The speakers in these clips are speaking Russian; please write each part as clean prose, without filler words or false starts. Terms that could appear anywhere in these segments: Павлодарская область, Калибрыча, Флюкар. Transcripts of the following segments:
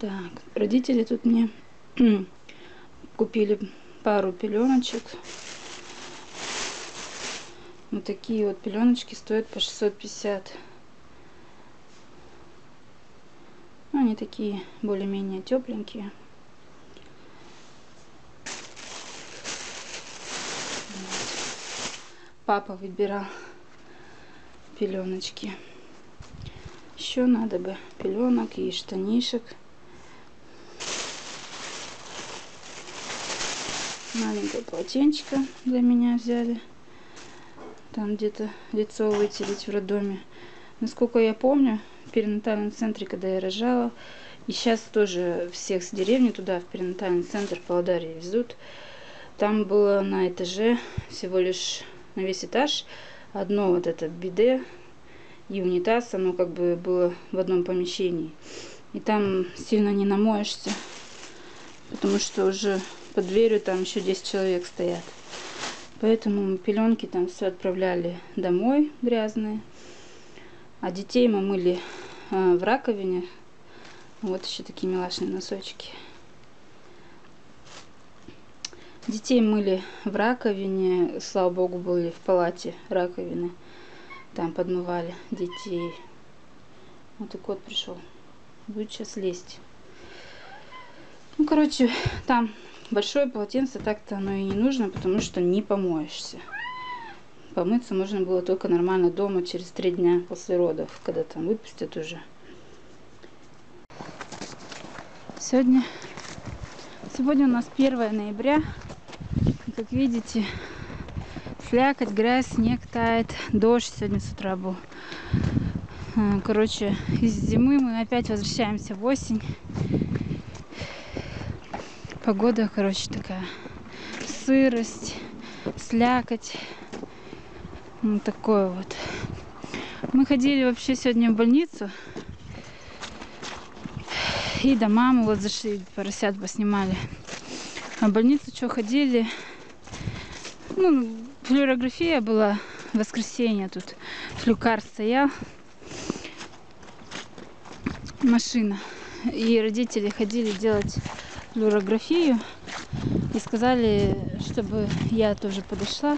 Так, родители тут мне купили пару пеленочек. Вот такие вот пеленочки стоят по 650. Ну, они такие более-менее тепленькие. Папа выбирал пеленочки. Еще надо бы пеленок и штанишек. Маленькое полотенчико для меня взяли. Там где-то лицо вытереть в роддоме. Насколько я помню, в перинатальном центре, когда я рожала, и сейчас тоже всех с деревни туда, в перинатальный центр в Павлодаре везут. Там было на этаже всего лишь на весь этаж одно вот это биде и унитаз. Оно как бы было в одном помещении. И там сильно не намоешься, потому что уже под дверью там еще 10 человек стоят. Поэтому мы пеленки там все отправляли домой грязные. А детей мы мыли в раковине. Вот еще такие милашные носочки. Детей мыли в раковине. Слава богу, были в палате раковины. Там подмывали детей. Вот и кот пришел. Будет сейчас лезть. Ну, короче, там большое полотенце, так-то оно и не нужно, потому что не помоешься. Помыться можно было только нормально дома через 3 дня после родов, когда там выпустят уже. Сегодня у нас 1 ноября. Как видите, слякоть, грязь, снег тает. Дождь сегодня с утра был. Короче, из зимы мы опять возвращаемся в осень. Погода, короче, такая. Сырость, слякоть. Ну, такое вот. Мы ходили вообще сегодня в больницу. И до мамы вот зашли, поросят поснимали. А в больницу что ходили? Ну, флюорография была в воскресенье. Тут флюкар стоял. Машина. И родители ходили делать флюорографию. И сказали, чтобы я тоже подошла.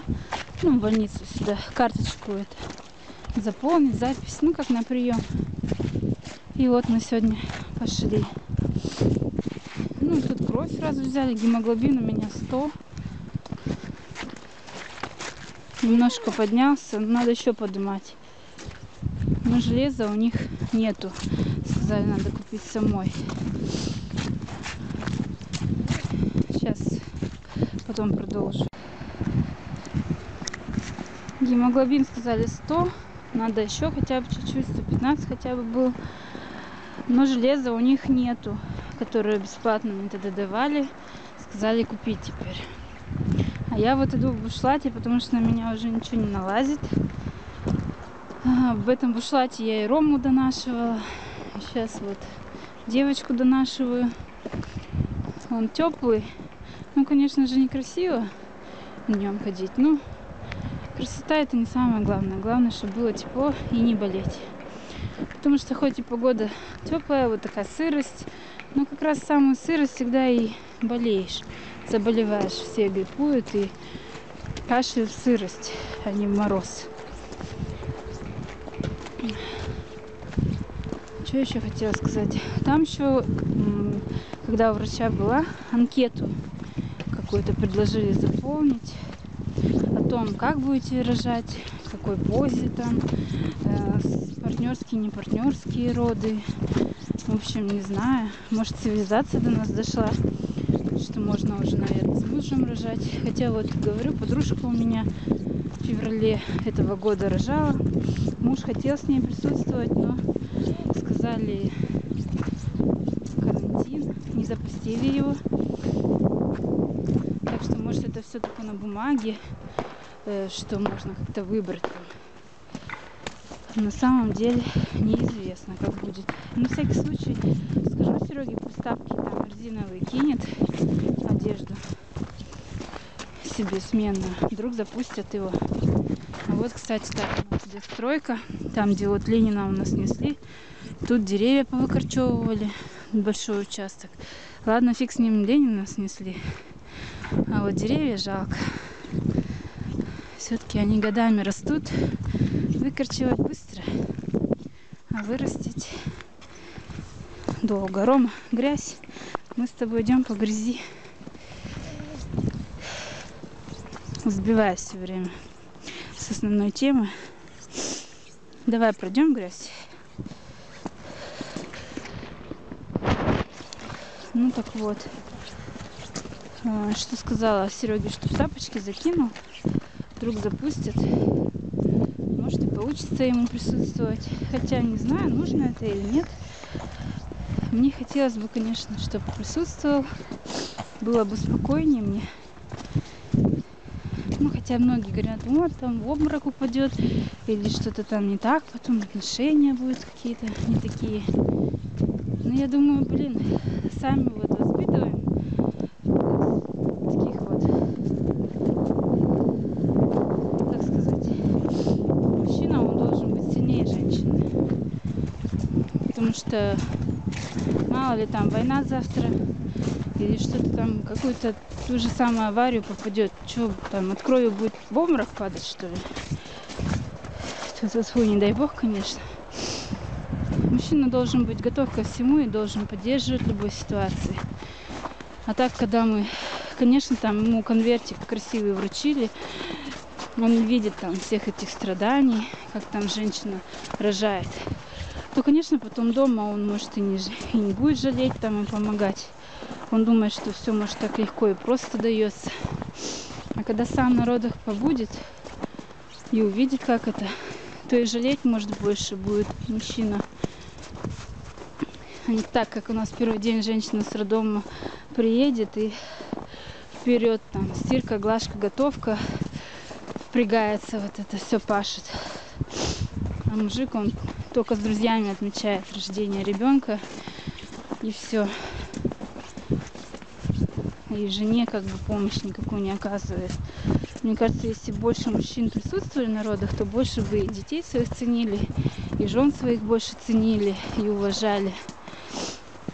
Ну, в больницу сюда, карточку это заполнить, запись, ну, как на прием. И вот мы сегодня пошли. Ну, тут кровь сразу взяли, гемоглобин у меня 100. Немножко поднялся, надо еще поднимать. Но железа у них нету. Сказали, надо купить самой. Сейчас потом продолжу. Гемоглобин сказали 100, надо еще хотя бы чуть-чуть, 115 хотя бы был. Но железа у них нету, которое бесплатно мне тогда давали, сказали купить теперь. А я вот иду в бушлате, потому что на меня уже ничего не налазит. В этом бушлате я и Рому донашивала, сейчас вот девочку донашиваю. Он теплый, ну, конечно же, некрасиво днем ходить, ну. Красота — это не самое главное. Главное, чтобы было тепло и не болеть. Потому что хоть и погода теплая, вот такая сырость, но как раз самую сырость всегда и болеешь. Заболеваешь, все гриппуют и кашляют в сырость, а не в мороз. Что еще хотела сказать? Там еще, когда у врача была, анкету какую-то предложили заполнить. О том, как будете рожать, в какой позе там, партнерские, не партнерские роды. В общем, не знаю. Может, цивилизация до нас дошла, что можно уже, наверное, с мужем рожать. Хотя вот, говорю, подружка у меня в феврале этого года рожала. Муж хотел с ней присутствовать, но сказали, карантин, не запустили его. Так что, может, это все только на бумаге, что можно как-то выбрать там. На самом деле неизвестно, как будет. На всякий случай скажу Сереге, приставки там резиновые кинет, одежду себе сменную, вдруг запустят его. А вот, кстати, так, где стройка, там, где вот Ленина у нас несли, тут деревья повыкорчевывали, большой участок. Ладно, фиг с ним, Ленина снесли. А вот деревья жалко. Все-таки они годами растут. Выкорчевать быстро, а вырастить долго. Рома, грязь. Мы с тобой идем по грязи. Сбиваюсь все время с основной темы. Давай пройдем грязь. Ну так вот. Что сказала Сереге, что в тапочки закинул. Вдруг запустят. Может и получится ему присутствовать. Хотя не знаю, нужно это или нет. Мне хотелось бы, конечно, чтобы присутствовал. Было бы спокойнее мне. Ну, хотя многие говорят, вот там в обморок упадет, или что-то там не так, потом отношения будут какие-то не такие. Но я думаю, блин, сами вот воспитываем таких вот, как сказать, мужчина, он должен быть сильнее женщины. Потому что мало ли там война завтра, или что-то там, какую-то ту же самую аварию попадет. Что там, от крови будет в обморок падать, что ли? Тут, не дай бог, конечно. Мужчина должен быть готов ко всему и должен поддерживать любой ситуации. А так, когда мы, конечно, там ему конвертик красивый вручили, он видит там всех этих страданий, как там женщина рожает, то, конечно, потом дома он, может, и не будет жалеть там и помогать. Он думает, что все может так легко и просто дается. А когда сам на родах побудет и увидит, как это, то и жалеть, может, больше будет мужчина. А не так, как у нас первый день женщина с роддома приедет и вперед там стирка, глажка, готовка, впрягается, вот это все пашет. А мужик, он только с друзьями отмечает рождение ребенка и все. И жене как бы помощь никакую не оказывает. Мне кажется, если больше мужчин присутствовали на родах, то больше бы и детей своих ценили, и жен своих больше ценили и уважали.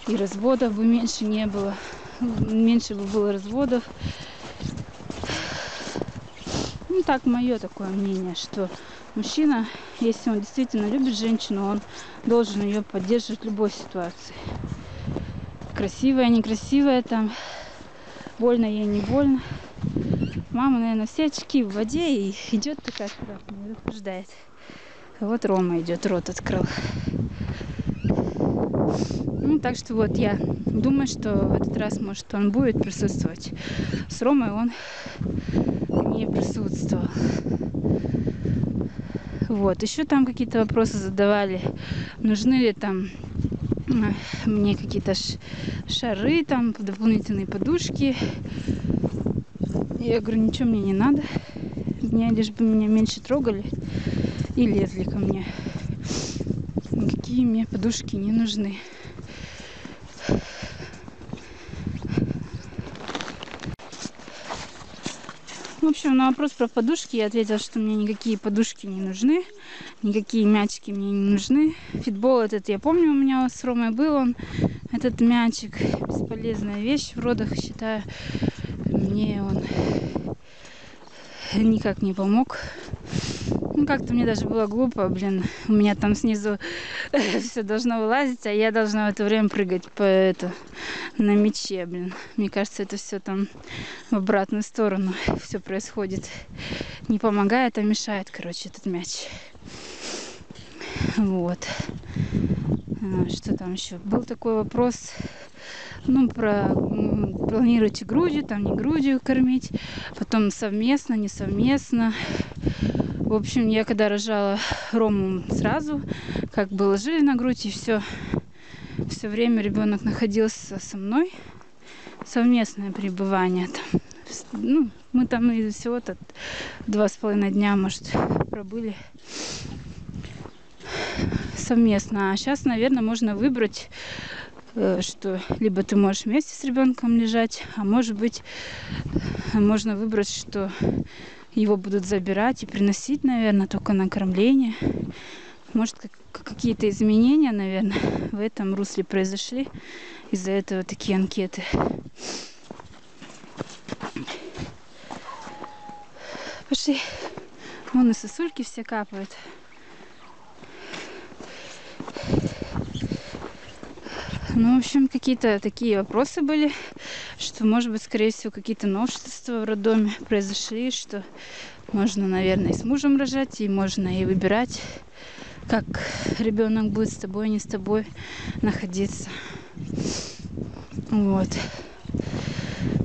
И разводов бы меньше не было. Меньше бы было разводов. Ну так, мое такое мнение, что мужчина, если он действительно любит женщину, он должен ее поддерживать в любой ситуации. Красивая, некрасивая там. Больно ей, не больно. Мама, наверное, все очки в воде и идет такая, не предупреждает. Вот Рома идет, рот открыл. Ну, так что вот я думаю, что в этот раз, может, он будет присутствовать. С Ромой он не присутствовал. Вот, еще там какие-то вопросы задавали. Нужны ли там мне какие-то шары, там дополнительные подушки. Я говорю, ничего мне не надо. Мне лишь бы меня меньше трогали и лезли ко мне. Никакие мне подушки не нужны. В общем, на вопрос про подушки я ответила, что мне никакие подушки не нужны, никакие мячики мне не нужны. Фитбол этот, я помню, у меня с Ромой был он, этот мячик, бесполезная вещь в родах, считаю. Мне он никак не помог. Ну, как-то мне даже было глупо, блин, у меня там снизу все должно вылазить, а я должна в это время прыгать на мяче, блин. Мне кажется, это все там в обратную сторону все происходит. Не помогает, а мешает, короче, этот мяч. Вот. Что там еще? Был такой вопрос, ну, про планируете грудью, там не грудью кормить, потом совместно, не совместно. В общем, я когда рожала Рому сразу, как бы ложили на грудь, и все время ребенок находился со мной. Совместное пребывание там. Ну, мы там из всего-то 2,5 дня, может, пробыли совместно. А сейчас, наверное, можно выбрать, что либо ты можешь вместе с ребенком лежать, а может быть, можно выбрать, что его будут забирать и приносить, наверное, только на кормление. Может, какие-то изменения, наверное, в этом русле произошли. Из-за этого такие анкеты. Пошли. Вон и сосульки все капают. Ну, в общем, какие-то такие вопросы были, что, может быть, скорее всего, какие-то новшества в роддоме произошли, что можно, наверное, и с мужем рожать, и можно и выбирать, как ребенок будет с тобой, не с тобой находиться. Вот.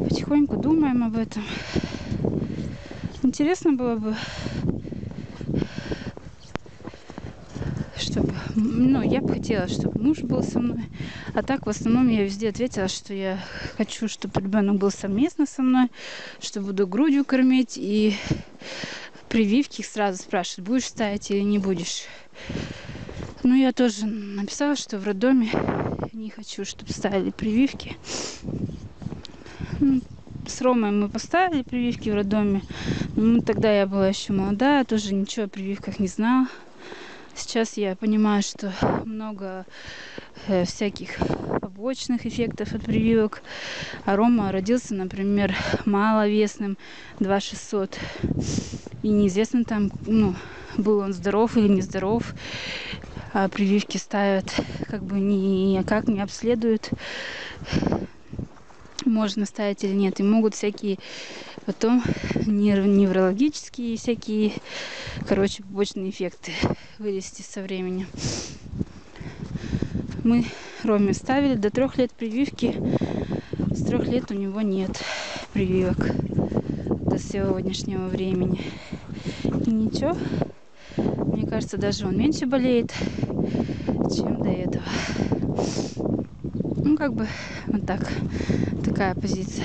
Потихоньку думаем об этом. Интересно было бы, чтобы, ну, я бы хотела, чтобы муж был со мной. А так, в основном, я везде ответила, что я хочу, чтобы ребенок был совместно со мной, что буду грудью кормить. И прививки сразу спрашивают, будешь ставить или не будешь. Ну, я тоже написала, что в роддоме не хочу, чтобы ставили прививки. С Ромой мы поставили прививки в роддоме. Ну, тогда я была еще молодая, тоже ничего о прививках не знала. Сейчас я понимаю, что много всяких побочных эффектов от прививок. А Рома родился, например, маловесным, 2600. И неизвестно там, ну, был он здоров или нездоров. А прививки ставят, как бы никак не обследуют, можно ставить или нет. И могут всякие потом неврологические всякие, короче, побочные эффекты вылезти со временем. Мы Роме ставили до 3 лет прививки. С 3 лет у него нет прививок до сегодняшнего времени. И ничего. Мне кажется, даже он меньше болеет, чем до этого. Ну, как бы вот так. Такая позиция.